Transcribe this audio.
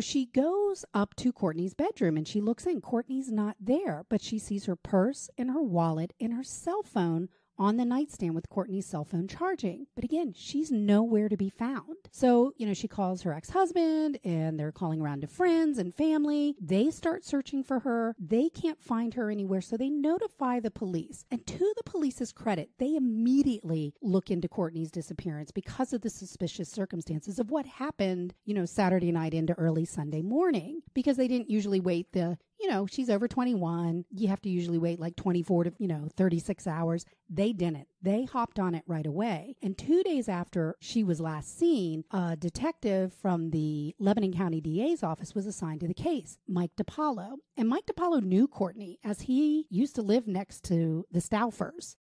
She goes up to Kortne's bedroom and she looks in. Kortne's not there, but she sees her purse and her wallet and her cell phone on the nightstand with Kortne's cell phone charging. But again, she's nowhere to be found. So, she calls her ex-husband and they're calling around to friends and family. They start searching for her. They can't find her anywhere. So they notify the police. And to the police's credit, they immediately look into Kortne's disappearance because of the suspicious circumstances of what happened, Saturday night into early Sunday morning, because they didn't usually wait the she's over 21. You have to usually wait like 24 to, 36 hours. They didn't. They hopped on it right away. And 2 days after she was last seen, a detective from the Lebanon County DA's office was assigned to the case, Mike DiPaolo. And Mike DiPaolo knew Kortne as he used to live next to the Stouffers.